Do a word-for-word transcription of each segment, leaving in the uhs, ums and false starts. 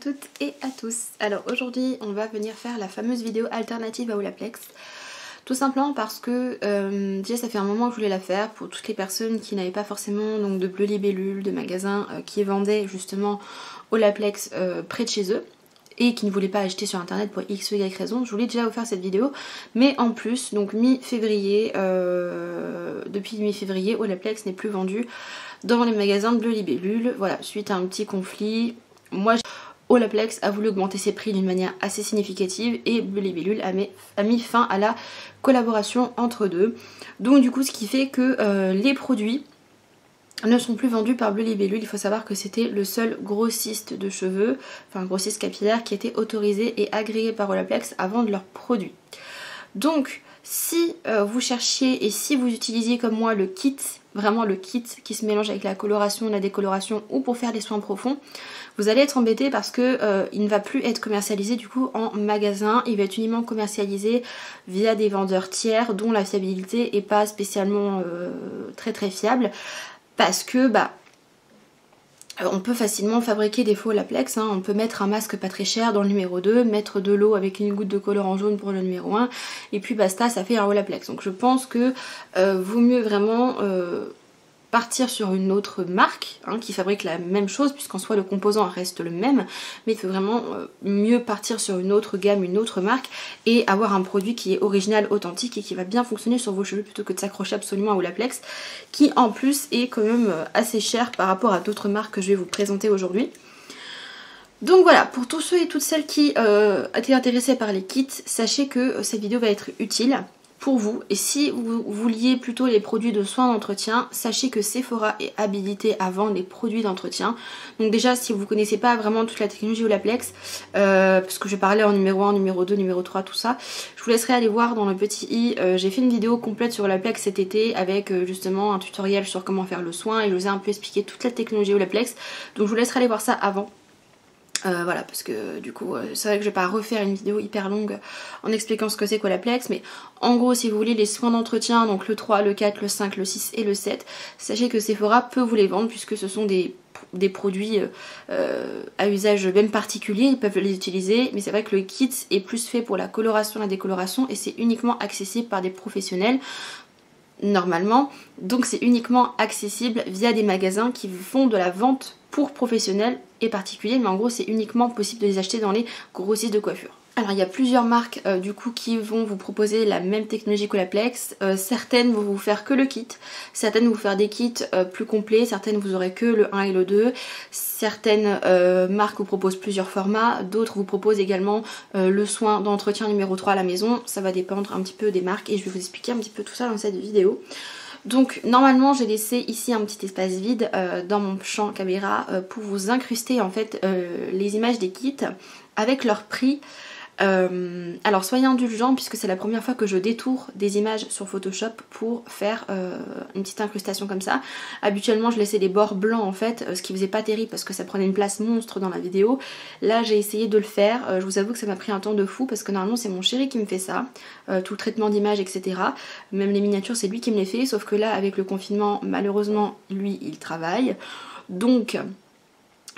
toutes et à tous. Alors aujourd'hui on va venir faire la fameuse vidéo alternative à Olaplex, tout simplement parce que euh, déjà ça fait un moment que je voulais la faire pour toutes les personnes qui n'avaient pas forcément donc de Bleu Libellule, de magasins euh, qui vendaient justement Olaplex euh, près de chez eux et qui ne voulaient pas acheter sur internet pour x ou y raison. Je voulais déjà vous faire cette vidéo, mais en plus donc mi-février, euh, depuis mi-février Olaplex n'est plus vendu dans les magasins de Bleu Libellule, voilà, suite à un petit conflit. Moi, Olaplex a voulu augmenter ses prix d'une manière assez significative et Bleu Libellule a, a mis fin à la collaboration entre deux. Donc du coup, ce qui fait que euh, les produits ne sont plus vendus par Bleu Libellule. Il faut savoir que c'était le seul grossiste de cheveux, enfin grossiste capillaire, qui était autorisé et agréé par Olaplex à vendre leurs produits. Donc si euh, vous cherchiez et si vous utilisiez comme moi le kit, vraiment le kit qui se mélange avec la coloration, la décoloration ou pour faire des soins profonds, vous allez être embêté parce que euh, il ne va plus être commercialisé du coup en magasin. Il va être uniquement commercialisé via des vendeurs tiers dont la fiabilité n'est pas spécialement euh, très très fiable, parce que bah on peut facilement fabriquer des faux Olaplex, hein. On peut mettre un masque pas très cher dans le numéro deux, mettre de l'eau avec une goutte de colorant jaune pour le numéro un, et puis basta, ça fait un Olaplex. Donc je pense que euh, vaut mieux vraiment euh, partir sur une autre marque hein, qui fabrique la même chose, puisqu'en soi le composant reste le même, mais il faut vraiment euh, mieux partir sur une autre gamme, une autre marque, et avoir un produit qui est original, authentique et qui va bien fonctionner sur vos cheveux, plutôt que de s'accrocher absolument à Olaplex qui en plus est quand même assez cher par rapport à d'autres marques que je vais vous présenter aujourd'hui. Donc voilà, pour tous ceux et toutes celles qui euh, étaient intéressés par les kits, sachez que cette vidéo va être utile pour vous. Et si vous vouliez plutôt les produits de soins d'entretien, sachez que Sephora est habilité à vendre les produits d'entretien. Donc déjà, si vous ne connaissez pas vraiment toute la technologie Olaplex, euh, parce que je parlais en numéro un, numéro deux, numéro trois, tout ça, je vous laisserai aller voir dans le petit i. Euh, j'ai fait une vidéo complète sur Olaplex cet été avec euh, justement un tutoriel sur comment faire le soin, et je vous ai un peu expliqué toute la technologie Olaplex. Donc je vous laisserai aller voir ça avant. Euh, voilà, parce que du coup euh, c'est vrai que je vais pas refaire une vidéo hyper longue en expliquant ce que c'est qu'Olaplex, mais en gros si vous voulez les soins d'entretien, donc le trois, le quatre, le cinq, le six et le sept, sachez que Sephora peut vous les vendre, puisque ce sont des, des produits euh, à usage même particulier, ils peuvent les utiliser. Mais c'est vrai que le kit est plus fait pour la coloration, la décoloration, et c'est uniquement accessible par des professionnels normalement, donc c'est uniquement accessible via des magasins qui font de la vente pour professionnels et particuliers, mais en gros c'est uniquement possible de les acheter dans les grossistes de coiffure. Alors il y a plusieurs marques euh, du coup qui vont vous proposer la même technologie qu'Olaplex. Euh, certaines vont vous faire que le kit, certaines vont vous faire des kits euh, plus complets, certaines vous aurez que le un et le deux, certaines euh, marques vous proposent plusieurs formats, d'autres vous proposent également euh, le soin d'entretien numéro trois à la maison. Ça va dépendre un petit peu des marques et je vais vous expliquer un petit peu tout ça dans cette vidéo. Donc normalement j'ai laissé ici un petit espace vide euh, dans mon champ caméra euh, pour vous incruster en fait euh, les images des kits avec leur prix. Euh, alors soyez indulgents puisque c'est la première fois que je détourne des images sur Photoshop pour faire euh, une petite incrustation comme ça. Habituellement je laissais des bords blancs en fait, ce qui faisait pas terrible parce que ça prenait une place monstre dans la vidéo. Là j'ai essayé de le faire, euh, je vous avoue que ça m'a pris un temps de fou parce que normalement c'est mon chéri qui me fait ça, euh, tout le traitement d'image etc, même les miniatures c'est lui qui me les fait, sauf que là avec le confinement malheureusement lui il travaille, donc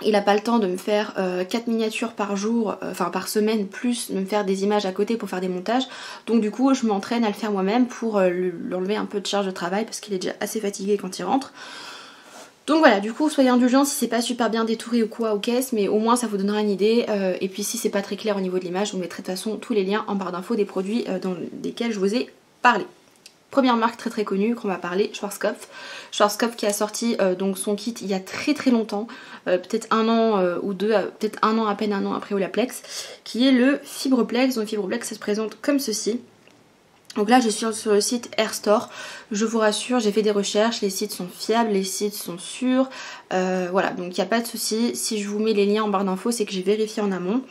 il n'a pas le temps de me faire euh, quatre miniatures par jour, euh, enfin par semaine, plus de me faire des images à côté pour faire des montages. Donc du coup je m'entraîne à le faire moi-même pour euh, lui enlever un peu de charge de travail parce qu'il est déjà assez fatigué quand il rentre. Donc voilà, du coup soyez indulgents si c'est pas super bien détouré ou quoi, ou qu'est-ce, mais au moins ça vous donnera une idée. Euh, et puis si c'est pas très clair au niveau de l'image, je vous mettrai de toute façon tous les liens en barre d'infos des produits euh, dans lesquels je vous ai parlé. Première marque très très connue qu'on va parler, Schwarzkopf. Schwarzkopf qui a sorti euh, donc son kit il y a très très longtemps, euh, peut-être un an euh, ou deux, euh, peut-être un an, à peine un an après Olaplex, qui est le Fibreplex. Donc Fibreplex ça se présente comme ceci. Donc là je suis sur le site Hairstore, je vous rassure j'ai fait des recherches, les sites sont fiables, les sites sont sûrs, euh, voilà, donc il n'y a pas de souci. Si je vous mets les liens en barre d'infos c'est que j'ai vérifié en amont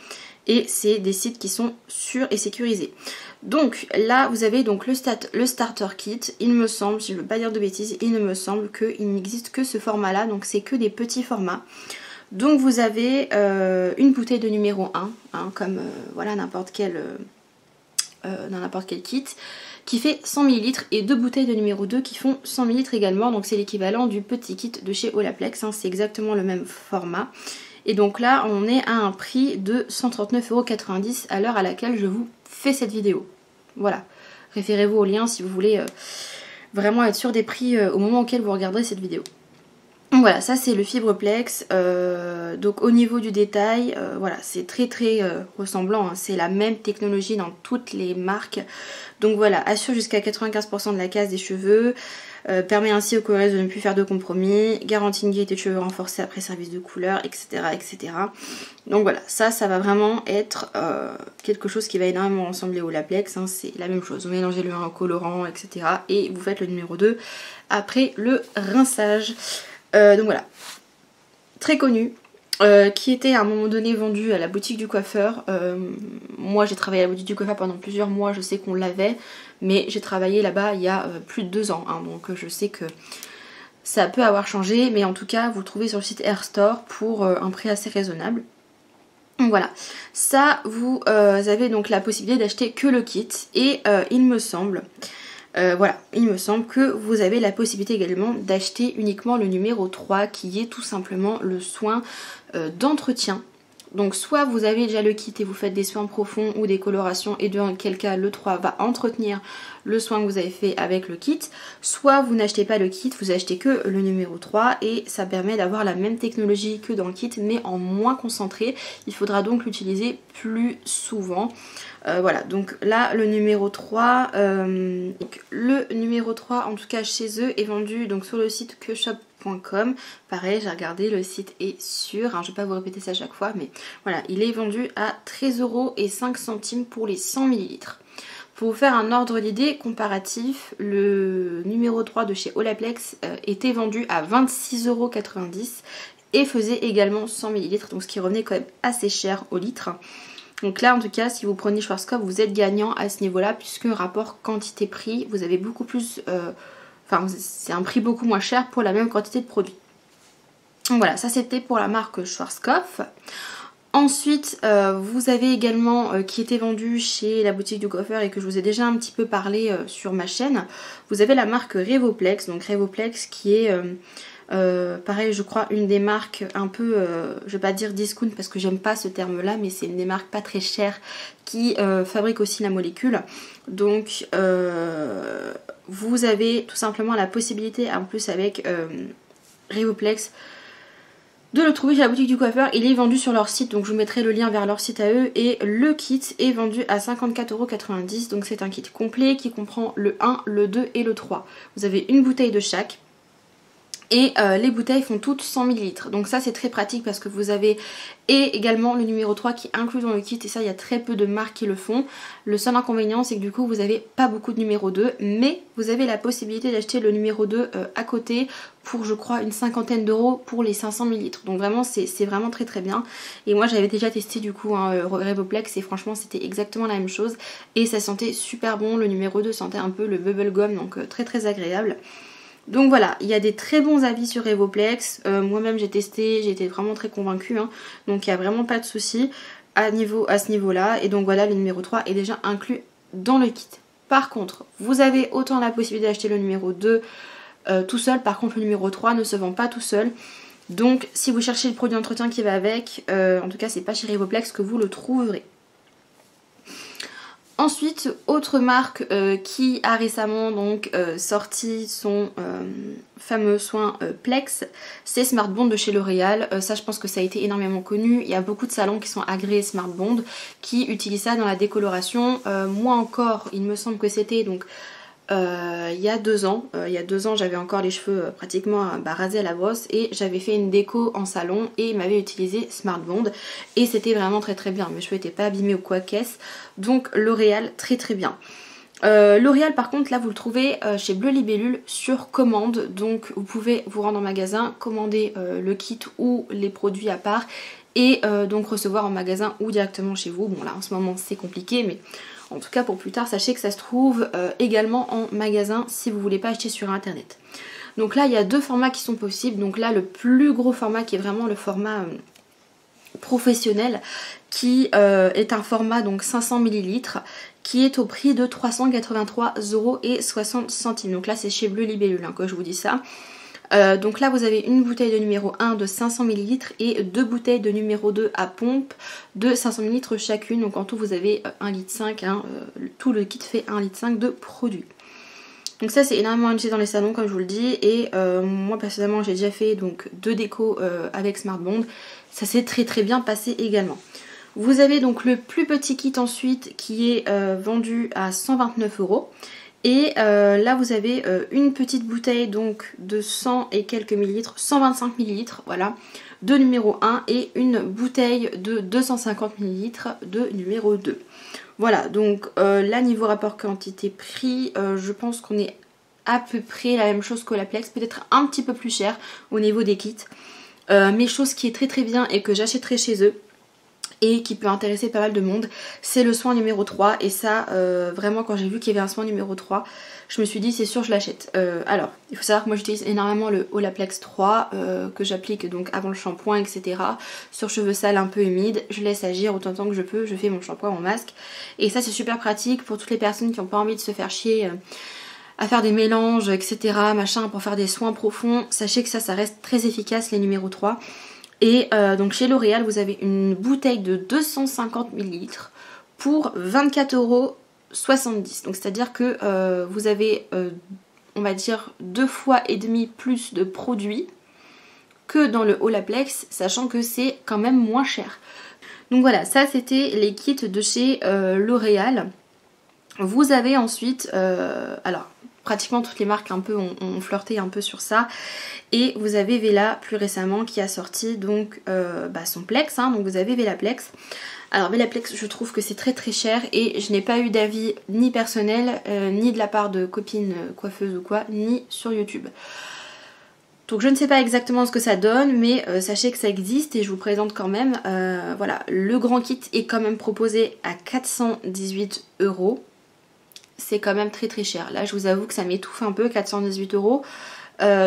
et c'est des sites qui sont sûrs et sécurisés. Donc là vous avez donc le, stat, le starter kit, il me semble, si je ne veux pas dire de bêtises, il me semble qu'il n'existe que ce format là, donc c'est que des petits formats. Donc vous avez euh, une bouteille de numéro un, hein, comme euh, voilà n'importe quel, euh, euh, dans n'importe quel kit, qui fait cent millilitres, et deux bouteilles de numéro deux qui font cent millilitres également, donc c'est l'équivalent du petit kit de chez Olaplex, hein, c'est exactement le même format. Et donc là on est à un prix de cent trente-neuf euros quatre-vingt-dix à l'heure à laquelle je vous fais cette vidéo. Voilà, référez-vous au lien si vous voulez euh, vraiment être sûr des prix euh, au moment auquel vous regarderez cette vidéo. Donc voilà, ça c'est le Fibreplex. Euh, donc au niveau du détail, euh, voilà, c'est très très euh, ressemblant, hein. C'est la même technologie dans toutes les marques. Donc voilà, assure jusqu'à quatre-vingt-quinze pour cent de la casse des cheveux, euh, permet ainsi aux coloristes de ne plus faire de compromis, garantit une qualité de cheveux renforcée après service de couleur, et cetera, et cetera. Donc voilà, ça, ça va vraiment être euh, quelque chose qui va énormément ressembler au Olaplex, hein. C'est la même chose, vous mélangez le un colorant, et cetera. Et vous faites le numéro deux après le rinçage. Euh, donc voilà, très connu, euh, qui était à un moment donné vendu à la boutique du coiffeur. Euh, moi j'ai travaillé à la boutique du coiffeur pendant plusieurs mois, je sais qu'on l'avait, mais j'ai travaillé là-bas il y a euh, plus de deux ans, hein, donc je sais que ça peut avoir changé, mais en tout cas vous le trouvez sur le site Hairstore pour euh, un prix assez raisonnable. Donc voilà, ça vous euh, avez donc la possibilité d'acheter que le kit, et euh, il me semble... Euh, voilà, il me semble que vous avez la possibilité également d'acheter uniquement le numéro trois qui est tout simplement le soin euh, d'entretien. Donc soit vous avez déjà le kit et vous faites des soins profonds ou des colorations, et dans quel cas le trois va entretenir le soin que vous avez fait avec le kit, soit vous n'achetez pas le kit, vous achetez que le numéro trois, et ça permet d'avoir la même technologie que dans le kit mais en moins concentré. Il faudra donc l'utiliser plus souvent. Euh, voilà, donc là le numéro trois, euh, donc le numéro trois en tout cas chez eux est vendu donc sur le site keshop point com. Pareil, j'ai regardé, le site est sûr, hein, je ne vais pas vous répéter ça à chaque fois, mais voilà, il est vendu à treize euros cinq pour les cent millilitres. Pour vous faire un ordre d'idée comparatif, le numéro trois de chez Olaplex euh, était vendu à vingt-six euros quatre-vingt-dix et faisait également cent millilitres, donc ce qui revenait quand même assez cher au litre. Donc là en tout cas, si vous prenez Schwarzkopf, vous êtes gagnant à ce niveau-là, puisque rapport quantité-prix, vous avez beaucoup plus... Euh, Enfin, c'est un prix beaucoup moins cher pour la même quantité de produits. Donc voilà, ça c'était pour la marque Schwarzkopf. Ensuite, euh, vous avez également, euh, qui était vendu chez la boutique du coiffeur et que je vous ai déjà un petit peu parlé euh, sur ma chaîne, vous avez la marque Revoplex. Donc Revoplex qui est, euh, euh, pareil je crois, une des marques un peu, euh, je vais pas dire discount parce que j'aime pas ce terme-là, mais c'est une des marques pas très chères qui euh, fabrique aussi la molécule. Donc... Euh, vous avez tout simplement la possibilité, en plus avec euh, Revoplex, de le trouver chez la boutique du coiffeur. Il est vendu sur leur site, donc je vous mettrai le lien vers leur site à eux. Et le kit est vendu à cinquante-quatre euros quatre-vingt-dix. Donc c'est un kit complet qui comprend le un, le deux et le trois. Vous avez une bouteille de chaque. Et euh, les bouteilles font toutes cent millilitres. Donc ça c'est très pratique parce que vous avez et également le numéro trois qui est inclus dans le kit. Et ça, il y a très peu de marques qui le font. Le seul inconvénient, c'est que du coup vous n'avez pas beaucoup de numéro deux. Mais vous avez la possibilité d'acheter le numéro deux euh, à côté pour, je crois, une cinquantaine d'euros pour les cinq cents millilitres. Donc vraiment c'est vraiment très très bien. Et moi j'avais déjà testé du coup hein, Revoplex, et franchement c'était exactement la même chose. Et ça sentait super bon. Le numéro deux sentait un peu le bubble gum, donc euh, très très agréable. Donc voilà, il y a des très bons avis sur Revoplex. Euh, Moi-même j'ai testé, j'ai été vraiment très convaincue, hein. Donc il n'y a vraiment pas de souci à, niveau, à ce niveau-là. Et donc voilà, le numéro trois est déjà inclus dans le kit. Par contre, vous avez autant la possibilité d'acheter le numéro deux euh, tout seul. Par contre, le numéro trois ne se vend pas tout seul. Donc si vous cherchez le produit d'entretien qui va avec, euh, en tout cas c'est pas chez Revoplex que vous le trouverez. Ensuite, autre marque euh, qui a récemment donc euh, sorti son euh, fameux soin euh, Plex, c'est Smartbond de chez L'Oréal. Euh, ça, je pense que ça a été énormément connu. Il y a beaucoup de salons qui sont agréés Smartbond, qui utilisent ça dans la décoloration. Euh, moi encore, il me semble que c'était donc euh, il y a deux ans. Euh, il y a deux ans, j'avais encore les cheveux euh, pratiquement bah, rasés à la brosse, et j'avais fait une déco en salon et ils m'avaient utilisé Smartbond et c'était vraiment très très bien. Mes cheveux n'étaient pas abîmés ou quoi qu'est-ce. Donc L'Oréal, très très bien. Euh, L'Oréal par contre, là vous le trouvez euh, chez Bleu Libellule sur commande. Donc vous pouvez vous rendre en magasin, commander euh, le kit ou les produits à part, et euh, donc recevoir en magasin ou directement chez vous. Bon là en ce moment c'est compliqué, mais en tout cas pour plus tard sachez que ça se trouve euh, également en magasin si vous voulez pas acheter sur internet. Donc là il y a deux formats qui sont possibles. Donc là le plus gros format qui est vraiment le format... Euh, professionnel, qui euh, est un format donc cinq cents millilitres, qui est au prix de trois cent quatre-vingt-trois euros soixante. Donc là c'est chez Bleu Libellule hein, que je vous dis ça. Euh, donc là vous avez une bouteille de numéro un de cinq cents millilitres et deux bouteilles de numéro deux à pompe de cinq cents millilitres chacune. Donc en tout vous avez un virgule cinq litre, hein, euh, tout le kit fait un virgule cinq litre de produit. Donc ça c'est énormément utilisé dans les salons comme je vous le dis, et euh, moi personnellement j'ai déjà fait donc deux décos euh, avec Smartbond, ça s'est très très bien passé également. Vous avez donc le plus petit kit ensuite qui est euh, vendu à cent vingt-neuf euros. Et euh, là vous avez euh, une petite bouteille donc de cent et quelques millilitres, cent vingt-cinq millilitres voilà, de numéro un, et une bouteille de deux cent cinquante millilitres de numéro deux. Voilà, donc euh, là niveau rapport quantité-prix, euh, je pense qu'on est à peu près la même chose que Olaplex, peut-être un petit peu plus cher au niveau des kits. Euh, mais chose qui est très très bien et que j'achèterai chez eux, et qui peut intéresser pas mal de monde, c'est le soin numéro trois. Et ça euh, vraiment quand j'ai vu qu'il y avait un soin numéro trois, je me suis dit c'est sûr je l'achète. Euh, alors il faut savoir que moi j'utilise énormément le Olaplex trois euh, que j'applique donc avant le shampoing etc, sur cheveux sales un peu humides, je laisse agir autant de temps que je peux, je fais mon shampoing, mon masque, et ça c'est super pratique pour toutes les personnes qui n'ont pas envie de se faire chier euh, à faire des mélanges etc machin pour faire des soins profonds. Sachez que ça ça reste très efficace les numéros trois. Et euh, donc chez L'Oréal, vous avez une bouteille de deux cent cinquante millilitres pour vingt-quatre euros soixante-dix. Donc c'est-à-dire que euh, vous avez, euh, on va dire, deux fois et demi plus de produits que dans le Olaplex, sachant que c'est quand même moins cher. Donc voilà, ça c'était les kits de chez euh, L'Oréal. Vous avez ensuite, euh, alors... pratiquement toutes les marques un peu ont, ont flirté un peu sur ça. Et vous avez Wella plus récemment qui a sorti donc euh, bah son Plex. Hein, donc vous avez WellaPlex. Alors WellaPlex, je trouve que c'est très très cher. Et je n'ai pas eu d'avis ni personnel, euh, ni de la part de copines coiffeuses ou quoi, ni sur YouTube. Donc je ne sais pas exactement ce que ça donne, mais euh, sachez que ça existe et je vous présente quand même. Euh, voilà, le grand kit est quand même proposé à quatre cent dix-huit euros. C'est quand même très très cher. Là je vous avoue que ça m'étouffe un peu, quatre cent dix-huit euros.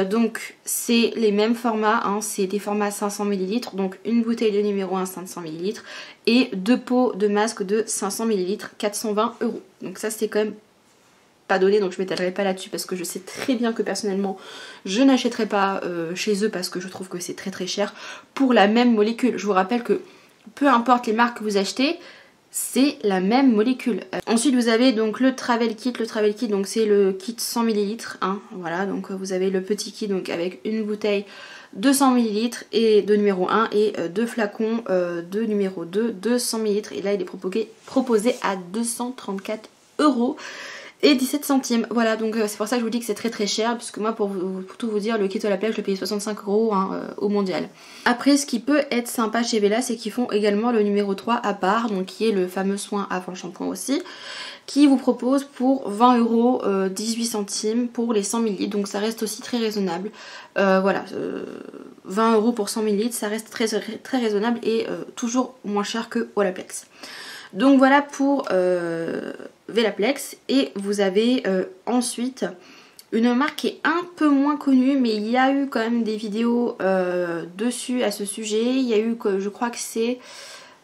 Donc c'est les mêmes formats, hein, c'est des formats cinq cents millilitres, donc une bouteille de numéro un cinq cents millilitres et deux pots de masque de cinq cents millilitres, quatre cent vingt euros. Donc ça c'est quand même pas donné, donc je m'étalerai pas là-dessus parce que je sais très bien que personnellement je n'achèterai pas euh, chez eux parce que je trouve que c'est très très cher pour la même molécule. Je vous rappelle que peu importe les marques que vous achetez, c'est la même molécule. Euh, ensuite vous avez donc le travel kit. Le travel kit, donc c'est le kit cent millilitres. Hein, voilà, donc vous avez le petit kit donc avec une bouteille de cent millilitres et de numéro un et euh, deux flacons euh, de numéro deux de cent millilitres. Et là il est proposé, proposé à deux cent trente-quatre euros et dix-sept centimes. Voilà, donc euh, c'est pour ça que je vous dis que c'est très très cher, puisque moi pour, vous, pour tout vous dire, le kit à la plage je le payais soixante-cinq euros hein, euh, au mondial. Après, ce qui peut être sympa chez Wella, c'est qu'ils font également le numéro trois à part, donc qui est le fameux soin avant le shampoing aussi, qui vous propose pour vingt euros dix-huit centimes pour les cent millilitres, donc ça reste aussi très raisonnable. Euh, voilà, euh, vingt euros pour cent millilitres, ça reste très très raisonnable et euh, toujours moins cher que Olaplex. Donc voilà pour euh, WellaPlex. Et vous avez euh, ensuite une marque qui est un peu moins connue, mais il y a eu quand même des vidéos euh, dessus à ce sujet. Il y a eu, je crois que c'est...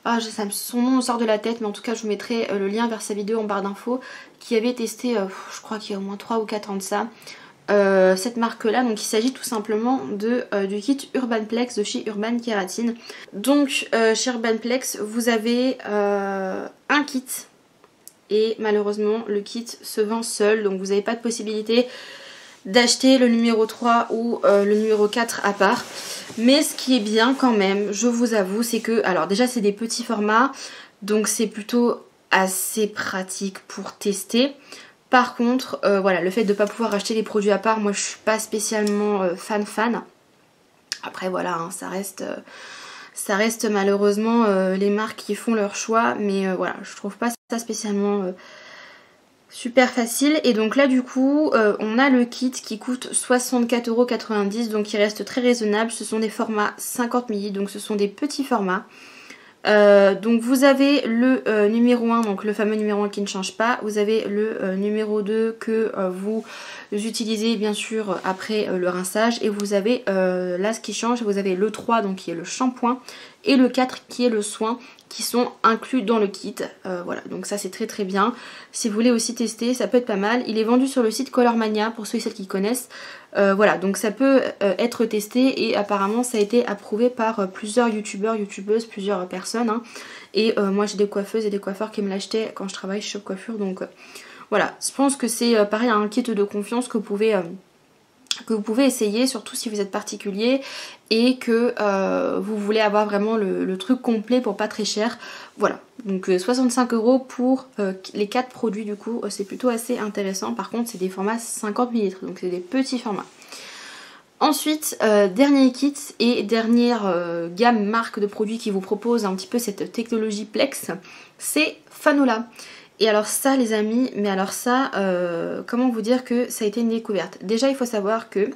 Ah, son nom sort de la tête, mais en tout cas je vous mettrai le lien vers sa vidéo en barre d'infos, qui avait testé, euh, je crois qu'il y a au moins trois ou quatre ans de ça, euh, cette marque-là. Donc il s'agit tout simplement de, euh, du kit Urbanplex de chez Urban Keratine. Donc euh, chez Urbanplex, vous avez euh, un kit. Et malheureusement le kit se vend seul, donc vous n'avez pas de possibilité d'acheter le numéro trois ou euh, le numéro quatre à part. Mais ce qui est bien quand même, je vous avoue, c'est que, alors déjà c'est des petits formats, donc c'est plutôt assez pratique pour tester. Par contre, euh, voilà, le fait de ne pas pouvoir acheter les produits à part, moi je suis pas spécialement euh, fan fan. Après voilà, hein, ça reste... Euh, Ça reste malheureusement euh, les marques qui font leur choix, mais euh, voilà, je trouve pas ça spécialement euh, super facile. Et donc là du coup, euh, on a le kit qui coûte soixante-quatre euros quatre-vingt-dix, donc il reste très raisonnable. Ce sont des formats cinquante millilitres, donc ce sont des petits formats. Euh, donc vous avez le euh, numéro un, donc le fameux numéro un qui ne change pas. Vous avez le euh, numéro deux que euh, vous utilisez bien sûr après euh, le rinçage. Et vous avez euh, là ce qui change, vous avez le trois donc qui est le shampoing et le quatre qui est le soin, qui sont inclus dans le kit. Euh, voilà, donc ça c'est très très bien. Si vous voulez aussi tester, ça peut être pas mal. Il est vendu sur le site ColorMania pour ceux et celles qui connaissent. Euh, voilà, donc ça peut euh, être testé et apparemment ça a été approuvé par euh, plusieurs youtubeurs, youtubeuses, plusieurs personnes. Hein. Et euh, moi j'ai des coiffeuses et des coiffeurs qui me l'achetaient quand je travaille chez Shop Coiffure. Donc euh, voilà, je pense que c'est euh, pareil un kit de confiance que vous pouvez... Euh, que vous pouvez essayer, surtout si vous êtes particulier et que euh, vous voulez avoir vraiment le, le truc complet pour pas très cher. Voilà, donc euh, soixante-cinq euros pour euh, les quatre produits du coup, euh, c'est plutôt assez intéressant. Par contre c'est des formats cinquante millilitres, donc c'est des petits formats. Ensuite, euh, dernier kit et dernière euh, gamme marque de produits qui vous propose un petit peu cette technologie Plex, c'est Fanola. Et alors ça les amis, mais alors ça, euh, comment vous dire que ça a été une découverte. Déjà il faut savoir que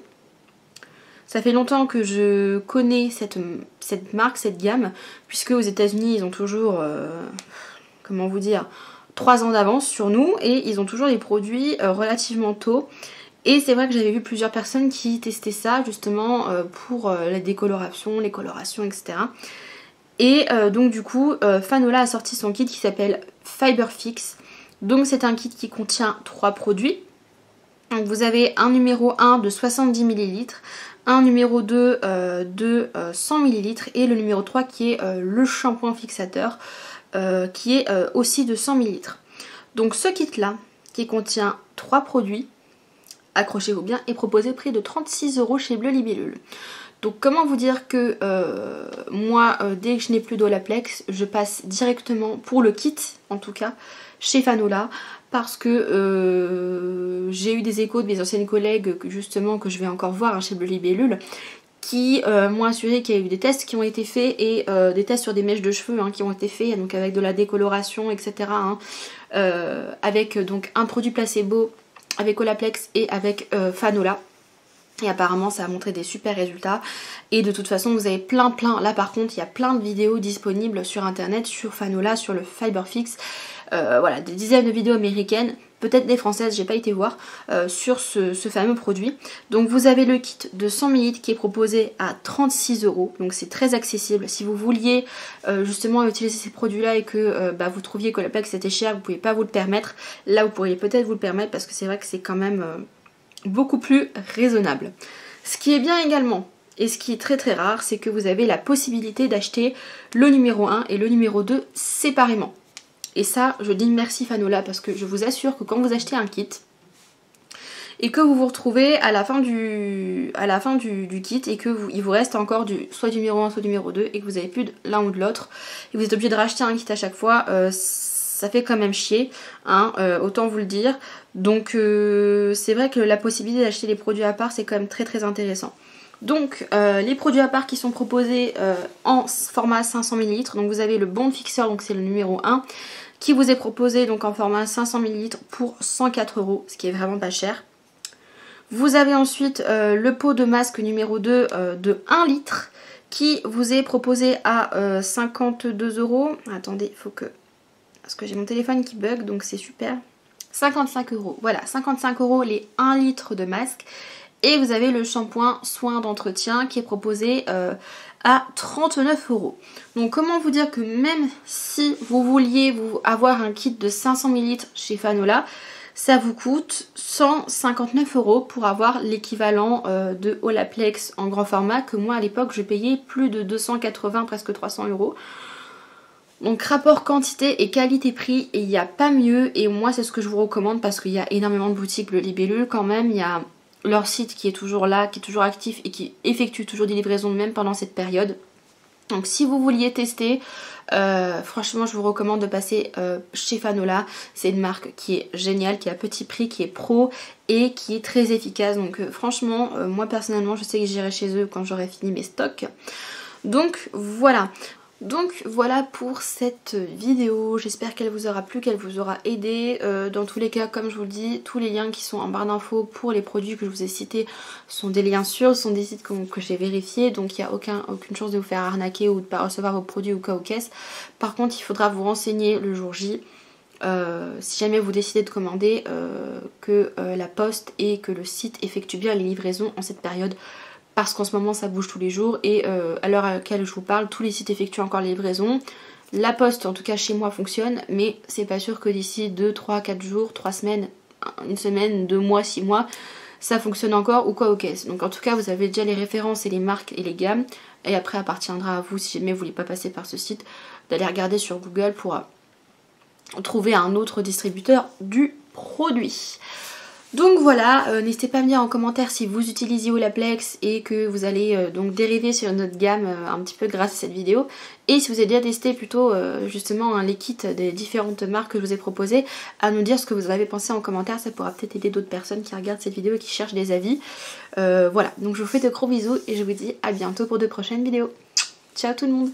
ça fait longtemps que je connais cette, cette marque, cette gamme, puisque aux États-Unis ils ont toujours, euh, comment vous dire, trois ans d'avance sur nous et ils ont toujours des produits euh, relativement tôt. Et c'est vrai que j'avais vu plusieurs personnes qui testaient ça justement euh, pour euh, la décoloration, les colorations, et cetera. Et euh, donc du coup, euh, Fanola a sorti son kit qui s'appelle Fiberfix. Donc c'est un kit qui contient trois produits. Donc vous avez un numéro un de soixante-dix millilitres, un numéro deux euh, de euh, cent millilitres et le numéro trois qui est euh, le shampoing fixateur euh, qui est euh, aussi de cent millilitres. Donc ce kit là qui contient trois produits, accrochez-vous bien, est proposé prix de trente-six euros chez Bleu Libellule. Donc comment vous dire que euh, moi euh, dès que je n'ai plus d'Olaplex, je passe directement pour le kit en tout cas chez Fanola parce que euh, j'ai eu des échos de mes anciennes collègues justement que je vais encore voir hein, chez Bleu Libellule qui euh, m'ont assuré qu'il y a eu des tests qui ont été faits et euh, des tests sur des mèches de cheveux hein, qui ont été faits donc avec de la décoloration etc hein, euh, avec donc un produit placebo avec Olaplex et avec euh, Fanola. Et apparemment ça a montré des super résultats et de toute façon vous avez plein plein, là par contre il y a plein de vidéos disponibles sur internet, sur Fanola, sur le Fiberfix, euh, voilà des dizaines de vidéos américaines, peut-être des françaises, j'ai pas été voir, euh, sur ce, ce fameux produit. Donc vous avez le kit de cent millilitres qui est proposé à trente-six euros, donc c'est très accessible. Si vous vouliez euh, justement utiliser ces produits là et que euh, bah, vous trouviez que la plaque c'était cher, vous ne pouviez pas vous le permettre, là vous pourriez peut-être vous le permettre parce que c'est vrai que c'est quand même... Euh, beaucoup plus raisonnable. Ce qui est bien également, et ce qui est très très rare, c'est que vous avez la possibilité d'acheter le numéro un et le numéro deux séparément. Et ça, je dis merci Fanola, parce que je vous assure que quand vous achetez un kit, et que vous vous retrouvez à la fin du, à la fin du, du kit, et que vous, il vous reste encore du, soit du numéro un, soit du numéro deux, et que vous n'avez plus de l'un ou de l'autre, et vous êtes obligé de racheter un kit à chaque fois, euh, ça fait quand même chier, hein, euh, autant vous le dire. Donc euh, c'est vrai que la possibilité d'acheter les produits à part c'est quand même très très intéressant. Donc euh, les produits à part qui sont proposés euh, en format cinq cents millilitres, donc vous avez le Bond Fixeur, donc c'est le numéro un, qui vous est proposé donc en format cinq cents millilitres pour cent quatre euros, ce qui est vraiment pas cher. Vous avez ensuite euh, le pot de masque numéro deux euh, de un litre qui vous est proposé à euh, cinquante-deux euros. Attendez, il faut que... Parce que j'ai mon téléphone qui bug, donc c'est super. cinquante-cinq euros. Voilà, cinquante-cinq euros les un litre de masque. Et vous avez le shampoing soin d'entretien qui est proposé euh, à trente-neuf euros. Donc comment vous dire que même si vous vouliez vous avoir un kit de cinq cents millilitres chez Fanola, ça vous coûte cent cinquante-neuf euros pour avoir l'équivalent euh, de Olaplex en grand format que moi à l'époque je payais plus de deux cent quatre-vingts, presque trois cents euros. Donc rapport quantité et qualité prix, et il n'y a pas mieux, et moi c'est ce que je vous recommande parce qu'il y a énormément de boutiques Bleu Libellule quand même, il y a leur site qui est toujours là, qui est toujours actif et qui effectue toujours des livraisons même pendant cette période. Donc si vous vouliez tester, euh, franchement je vous recommande de passer euh, chez Fanola, c'est une marque qui est géniale, qui est à petit prix, qui est pro et qui est très efficace. Donc euh, franchement, euh, moi personnellement je sais que j'irai chez eux quand j'aurai fini mes stocks. Donc voilà. Donc voilà pour cette vidéo, j'espère qu'elle vous aura plu, qu'elle vous aura aidé. Euh, dans tous les cas, comme je vous le dis, tous les liens qui sont en barre d'infos pour les produits que je vous ai cités sont des liens sûrs, sont des sites que, que j'ai vérifiés, donc il n'y a aucun, aucune chance de vous faire arnaquer ou de ne pas recevoir vos produits au cas où caisse. Par contre, il faudra vous renseigner le jour J. Euh, si jamais vous décidez de commander, euh, que euh, la poste et que le site effectuent bien les livraisons en cette période parce qu'en ce moment ça bouge tous les jours et euh, à l'heure à laquelle je vous parle, tous les sites effectuent encore les livraisons. La poste en tout cas chez moi fonctionne, mais c'est pas sûr que d'ici deux, trois, quatre jours, trois semaines, une semaine, deux mois, six mois, ça fonctionne encore ou quoi aux caisses. Donc en tout cas vous avez déjà les références et les marques et les gammes, et après appartiendra à vous, si jamais vous voulez pas passer par ce site, d'aller regarder sur Google pour euh, trouver un autre distributeur du produit. Donc voilà, euh, n'hésitez pas à me dire en commentaire si vous utilisez Olaplex et que vous allez euh, donc dériver sur notre gamme euh, un petit peu grâce à cette vidéo. Et si vous avez déjà testé plutôt euh, justement hein, les kits des différentes marques que je vous ai proposées, à nous dire ce que vous en avez pensé en commentaire, ça pourra peut-être aider d'autres personnes qui regardent cette vidéo et qui cherchent des avis. Euh, voilà, donc je vous fais de gros bisous et je vous dis à bientôt pour de prochaines vidéos. Ciao tout le monde!